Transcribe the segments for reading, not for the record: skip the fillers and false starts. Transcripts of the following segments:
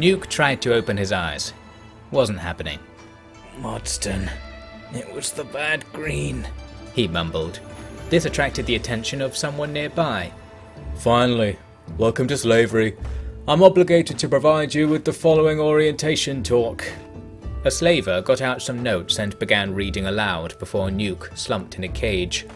Nuke tried to open his eyes. Wasn't happening. Marston, it was the bad green, he mumbled. This attracted the attention of someone nearby. Finally, welcome to slavery. I'm obligated to provide you with the following orientation talk. A slaver got out some notes and began reading aloud before Nuke slumped in a cage.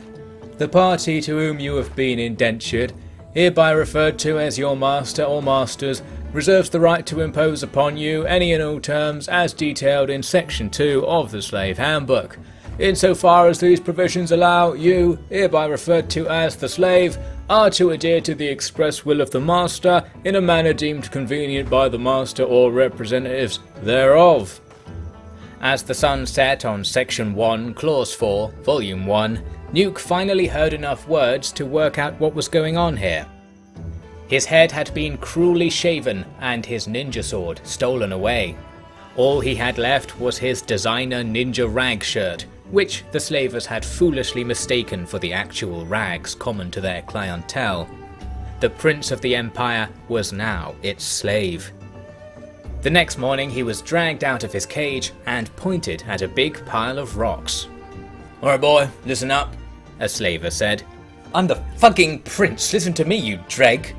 The party to whom you have been indentured, hereby referred to as your master or masters, reserves the right to impose upon you any and all terms as detailed in Section 2 of the Slave Handbook. Insofar as these provisions allow, you, hereby referred to as the slave, are to adhere to the express will of the master in a manner deemed convenient by the master or representatives thereof. As the sun set on Section 1, Clause 4, Volume 1, Nuke finally heard enough words to work out what was going on here. His head had been cruelly shaven and his ninja sword stolen away. All he had left was his designer ninja rag shirt, which the slavers had foolishly mistaken for the actual rags common to their clientele. The Prince of the Empire was now its slave. The next morning he was dragged out of his cage and pointed at a big pile of rocks. Alright boy, listen up, a slaver said. I'm the fucking prince, listen to me you dreg.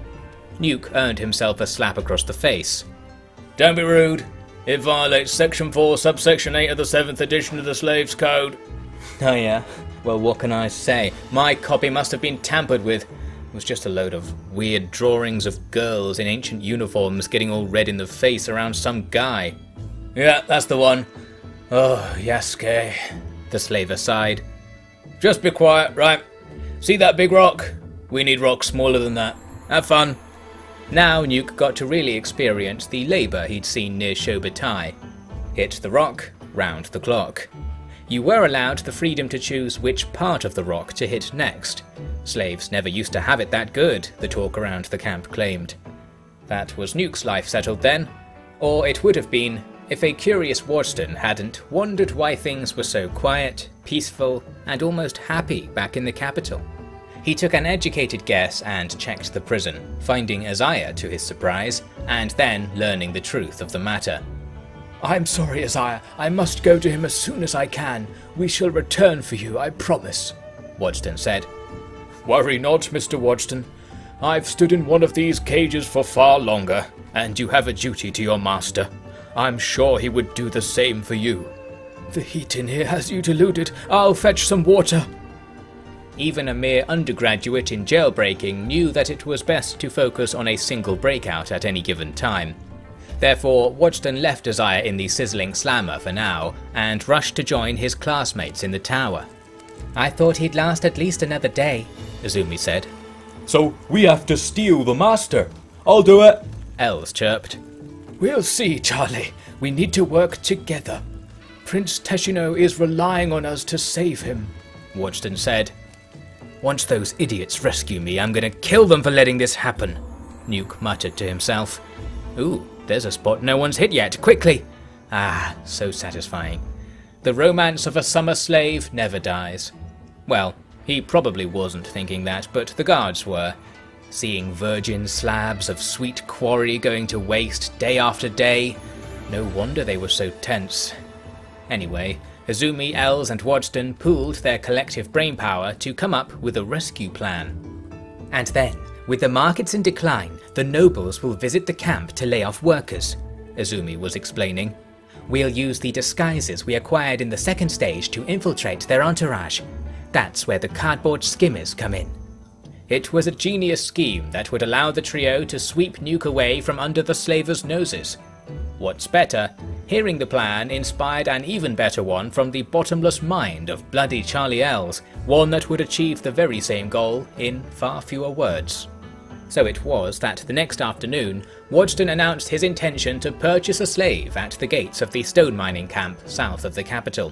Nuke earned himself a slap across the face. Don't be rude, it violates section 4 subsection 8 of the 7th edition of the Slaves Code. Oh yeah, well what can I say, my copy must have been tampered with. It was just a load of weird drawings of girls in ancient uniforms getting all red in the face around some guy. Yeah, that's the one. Oh, Yasuke, the slaver sighed. Just be quiet, right? See that big rock? We need rocks smaller than that. Have fun. Now Nuke got to really experience the labour he'd seen near Shobatai. Hit the rock, round the clock. You were allowed the freedom to choose which part of the rock to hit next. Slaves never used to have it that good, the talk around the camp claimed. That was Nuke's life settled then, or it would have been if a curious Warston hadn't wondered why things were so quiet, peaceful, and almost happy back in the capital. He took an educated guess and checked the prison, finding Izayah to his surprise, and then learning the truth of the matter. I'm sorry, Izayah. I must go to him as soon as I can. We shall return for you, I promise, Wadston said. Worry not, Mr. Wadston. I've stood in one of these cages for far longer, and you have a duty to your master. I'm sure he would do the same for you. The heat in here has you deluded. I'll fetch some water. Even a mere undergraduate in jailbreaking knew that it was best to focus on a single breakout at any given time. Therefore, Wadston left Izayah in the sizzling slammer for now, and rushed to join his classmates in the tower. I thought he'd last at least another day, Izumi said. So we have to steal the master. I'll do it, Els chirped. We'll see, Charlie. We need to work together. Prince Tashino is relying on us to save him, Wadston said. Once those idiots rescue me, I'm gonna kill them for letting this happen, Nuke muttered to himself. Ooh. There's a spot no one's hit yet, quickly! Ah, so satisfying. The romance of a summer slave never dies. Well, he probably wasn't thinking that, but the guards were. Seeing virgin slabs of sweet quarry going to waste day after day, no wonder they were so tense. Anyway, Izumi, Els and Wadston pooled their collective brainpower to come up with a rescue plan. And then, with the markets in decline, the nobles will visit the camp to lay off workers, Izumi was explaining. We'll use the disguises we acquired in the second stage to infiltrate their entourage. That's where the cardboard skimmers come in. It was a genius scheme that would allow the trio to sweep Nuke away from under the slavers' noses. What's better, hearing the plan inspired an even better one from the bottomless mind of bloody Charlie Els, one that would achieve the very same goal in far fewer words. So it was that the next afternoon, Wadston announced his intention to purchase a slave at the gates of the stone mining camp south of the capital.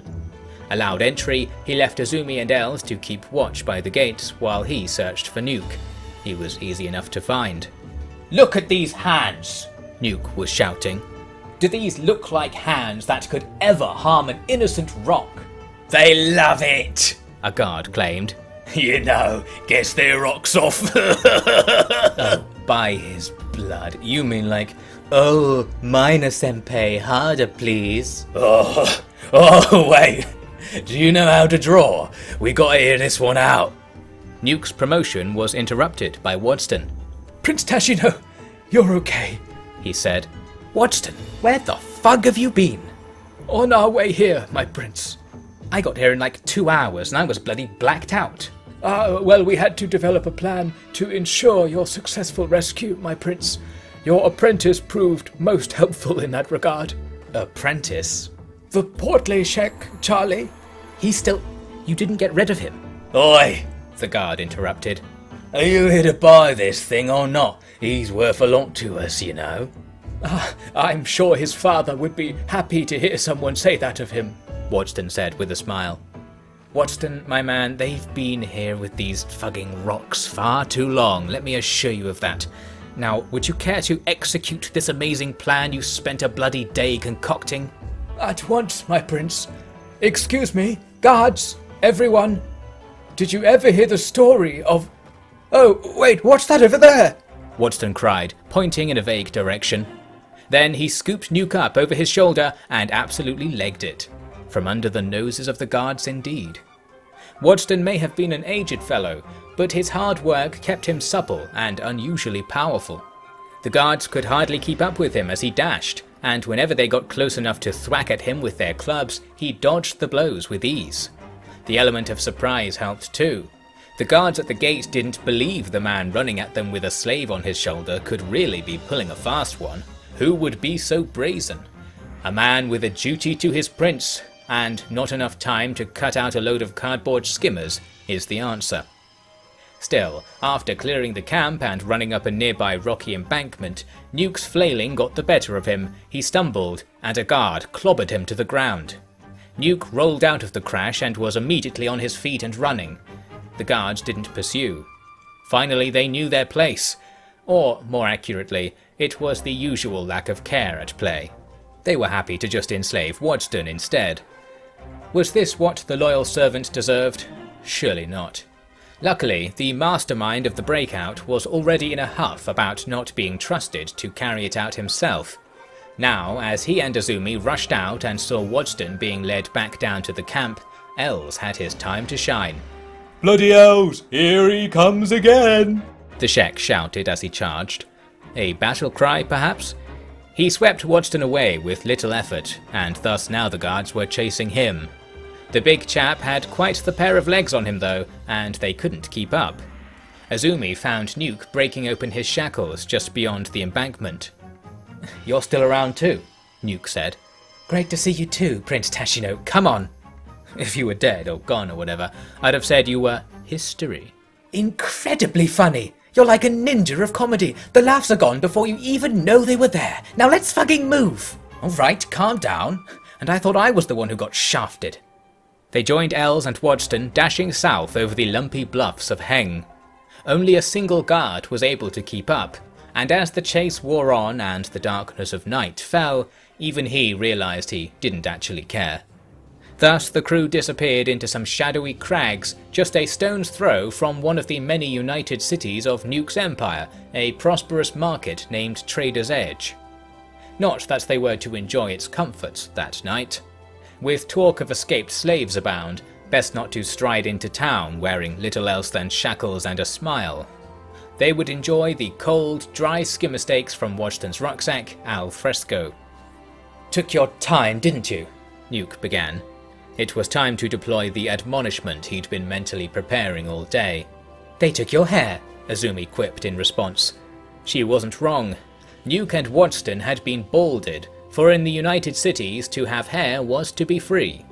Allowed entry, he left Izumi and Els to keep watch by the gates while he searched for Nuke. He was easy enough to find. Look at these hands, Nuke was shouting. Do these look like hands that could ever harm an innocent rock? They love it, a guard claimed. You know, gets their rocks off. Oh, by his blood. You mean like, oh, Minor-senpai, harder please. Oh, wait. Do you know how to draw? We gotta hear this one out. Nuke's promotion was interrupted by Wadston. Prince Tashino, you're okay, he said. Wadston, where the fug have you been? On our way here, my prince. I got here in like 2 hours and I was bloody blacked out. Well, we had to develop a plan to ensure your successful rescue, my prince. Your apprentice proved most helpful in that regard. Apprentice? The portly sheik, Charlie. He's still... You didn't get rid of him. Oi, the guard interrupted. Are you here to buy this thing or not? He's worth a lot to us, you know. I'm sure his father would be happy to hear someone say that of him, Wadston said with a smile. Wadston, my man, they've been here with these fucking rocks far too long, let me assure you of that. Now, would you care to execute this amazing plan you spent a bloody day concocting? At once, my prince. Excuse me, guards, everyone. Did you ever hear the story of... Oh, wait, what's that over there? Wadston cried, pointing in a vague direction. Then he scooped Nuke up over his shoulder and absolutely legged it. From under the noses of the guards indeed. Wadston may have been an aged fellow, but his hard work kept him supple and unusually powerful. The guards could hardly keep up with him as he dashed, and whenever they got close enough to thwack at him with their clubs, he dodged the blows with ease. The element of surprise helped too. The guards at the gate didn't believe the man running at them with a slave on his shoulder could really be pulling a fast one. Who would be so brazen? A man with a duty to his prince, and not enough time to cut out a load of cardboard skimmers is the answer. Still, after clearing the camp and running up a nearby rocky embankment, Nuke's flailing got the better of him, he stumbled, and a guard clobbered him to the ground. Nuke rolled out of the crash and was immediately on his feet and running. The guards didn't pursue. Finally, they knew their place. Or, more accurately, it was the usual lack of care at play. They were happy to just enslave Wadston instead. Was this what the loyal servant deserved? Surely not. Luckily, the mastermind of the breakout was already in a huff about not being trusted to carry it out himself. Now, as he and Azumi rushed out and saw Wadston being led back down to the camp, Els had his time to shine. Bloody Els! Here he comes again! The sheik shouted as he charged. A battle cry, perhaps? He swept Wadston away with little effort, and thus now the guards were chasing him. The big chap had quite the pair of legs on him though, and they couldn't keep up. Azumi found Nuke breaking open his shackles just beyond the embankment. You're still around too, Nuke said. Great to see you too, Prince Tashino, come on! If you were dead or gone or whatever, I'd have said you were history. Incredibly funny! You're like a ninja of comedy. The laughs are gone before you even know they were there. Now let's fucking move. Alright, calm down. And I thought I was the one who got shafted. They joined Els and Wadston dashing south over the lumpy bluffs of Heng. Only a single guard was able to keep up, and as the chase wore on and the darkness of night fell, even he realised he didn't actually care. Thus, the crew disappeared into some shadowy crags, just a stone's throw from one of the many united cities of Nuke's empire, a prosperous market named Trader's Edge. Not that they were to enjoy its comforts that night. With talk of escaped slaves abound, best not to stride into town wearing little else than shackles and a smile. They would enjoy the cold, dry skimmer steaks from Wadston's rucksack al fresco. Took your time, didn't you? Nuke began. It was time to deploy the admonishment he'd been mentally preparing all day. They took your hair, Azumi quipped in response. She wasn't wrong. Nuke and Wadston had been balded, for in the United Cities to have hair was to be free.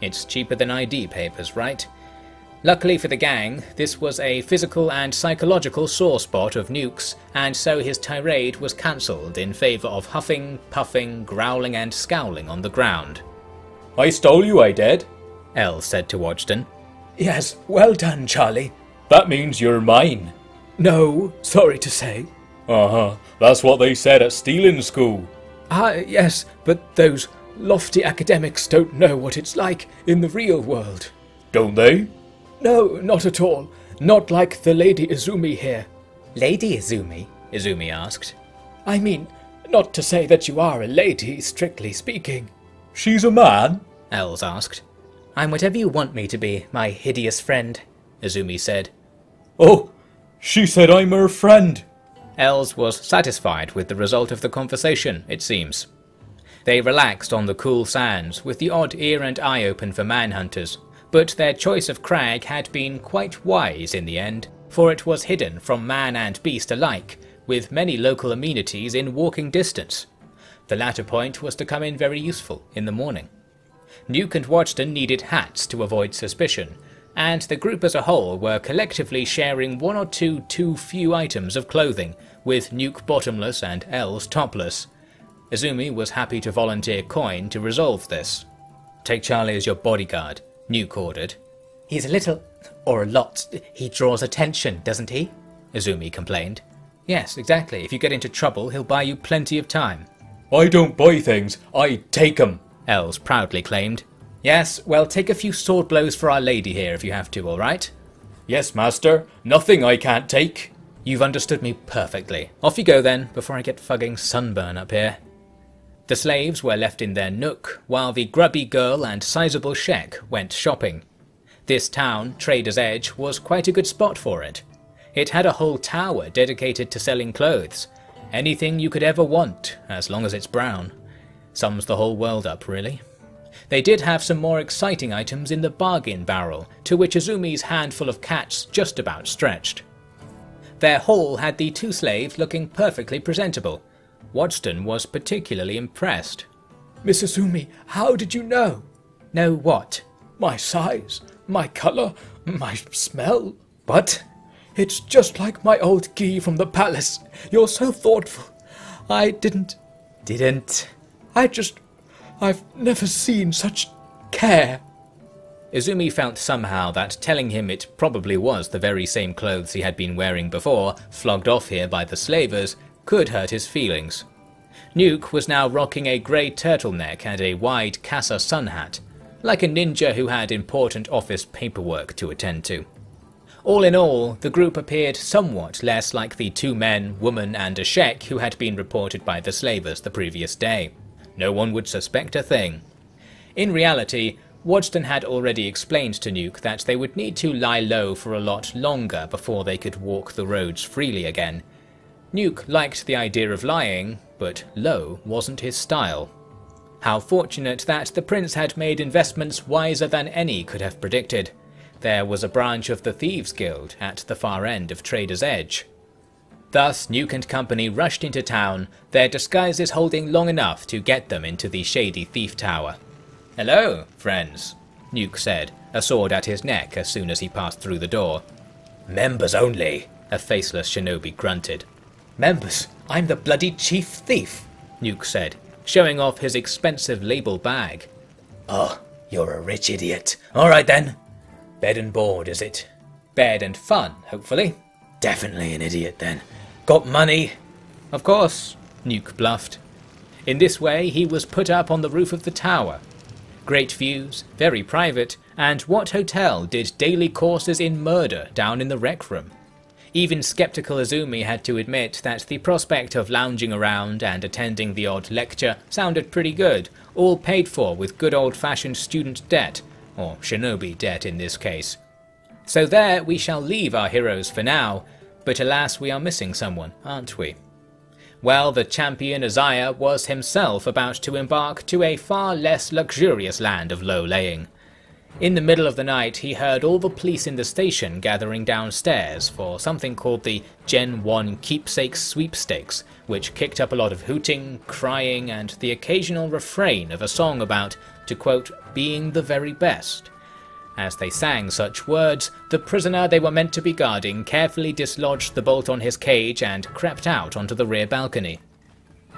It's cheaper than ID papers, right? Luckily for the gang, this was a physical and psychological sore spot of Nuke's, and so his tirade was cancelled in favour of huffing, puffing, growling and scowling on the ground. I stole you, I did, Els said to Wadston. Yes, well done, Charlie. That means you're mine. No, sorry to say. That's what they said at stealing school. Yes, but those lofty academics don't know what it's like in the real world. Don't they? No, not at all. Not like the Lady Izumi here. Lady Izumi? Izumi asked. I mean, not to say that you are a lady, strictly speaking. She's a man? Els asked. I'm whatever you want me to be, my hideous friend, Izumi said. Oh, she said I'm her friend. Els was satisfied with the result of the conversation, it seems. They relaxed on the cool sands, with the odd ear and eye open for manhunters, but their choice of crag had been quite wise in the end, for it was hidden from man and beast alike, with many local amenities in walking distance. The latter point was to come in very useful in the morning. Nuke and Watchton needed hats to avoid suspicion, and the group as a whole were collectively sharing one or two too few items of clothing, with Nuke bottomless and Els topless. Izumi was happy to volunteer coin to resolve this. Take Charlie as your bodyguard, Nuke ordered. He's a little, or a lot, he draws attention, doesn't he? Izumi complained. Yes, exactly. If you get into trouble, he'll buy you plenty of time. I don't buy things, I take 'em, Els proudly claimed. Yes, well, take a few sword blows for Our Lady here if you have to, all right? Yes, master. Nothing I can't take. You've understood me perfectly. Off you go then, before I get fucking sunburn up here. The slaves were left in their nook, while the grubby girl and sizable Shek went shopping. This town, Trader's Edge, was quite a good spot for it. It had a whole tower dedicated to selling clothes. Anything you could ever want, as long as it's brown. Sums the whole world up, really. They did have some more exciting items in the bargain barrel, to which Izumi's handful of cats just about stretched. Their haul had the two slaves looking perfectly presentable. Wadston was particularly impressed. Miss Izumi, how did you know? Know what? My size, my colour, my smell. What? It's just like my old gi from the palace. You're so thoughtful. I didn't... Didn't? I've never seen such care. Izumi felt somehow that telling him it probably was the very same clothes he had been wearing before, flogged off here by the slavers, could hurt his feelings. Nuke was now rocking a grey turtleneck and a wide Kasa sun hat, like a ninja who had important office paperwork to attend to. All in all, the group appeared somewhat less like the two men, woman and a Shek who had been reported by the slavers the previous day. No one would suspect a thing. In reality, Wadston had already explained to Nuke that they would need to lie low for a lot longer before they could walk the roads freely again. Nuke liked the idea of lying, but low wasn't his style. How fortunate that the prince had made investments wiser than any could have predicted. There was a branch of the Thieves' Guild at the far end of Trader's Edge. Thus, Nuke and company rushed into town, their disguises holding long enough to get them into the shady thief tower. "Hello, friends," Nuke said, a sword at his neck as soon as he passed through the door. "Members only," a faceless shinobi grunted. "Members? I'm the bloody chief thief," Nuke said, showing off his expensive label bag. "Oh, you're a rich idiot. All right then. Bed and board, is it?" "Bed and fun, hopefully." "Definitely an idiot then. Got money?" "Of course," Nuke bluffed. In this way he was put up on the roof of the tower. Great views, very private, and what hotel did daily courses in murder down in the rec room? Even sceptical Izumi had to admit that the prospect of lounging around and attending the odd lecture sounded pretty good, all paid for with good old-fashioned student debt, or shinobi debt in this case. So there we shall leave our heroes for now. But alas, we are missing someone, aren't we? Well, the champion Izayah was himself about to embark to a far less luxurious land of low-laying. In the middle of the night, he heard all the police in the station gathering downstairs for something called the Gen 1 Keepsake Sweepstakes, which kicked up a lot of hooting, crying, and the occasional refrain of a song about, to quote, "being the very best." As they sang such words, the prisoner they were meant to be guarding carefully dislodged the bolt on his cage and crept out onto the rear balcony.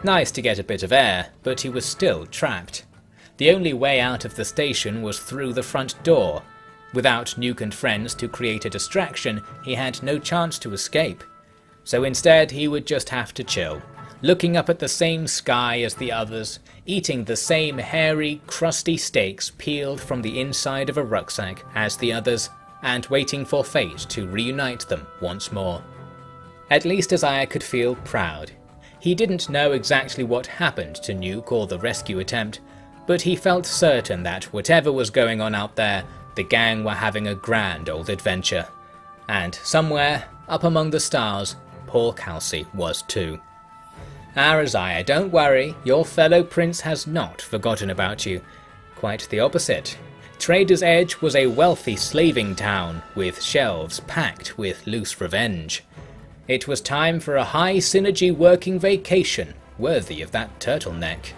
Nice to get a bit of air, but he was still trapped. The only way out of the station was through the front door. Without Nuke and friends to create a distraction, he had no chance to escape. So instead, he would just have to chill, looking up at the same sky as the others, eating the same hairy, crusty steaks peeled from the inside of a rucksack as the others, and waiting for fate to reunite them once more. At least Izayah could feel proud. He didn't know exactly what happened to Nuke or the rescue attempt, but he felt certain that whatever was going on out there, the gang were having a grand old adventure. And somewhere, up among the stars, Paul Kelsey was too. Ah, Izayah, don't worry, your fellow prince has not forgotten about you. Quite the opposite. Trader's Edge was a wealthy slaving town, with shelves packed with loose revenge. It was time for a high synergy working vacation worthy of that turtleneck.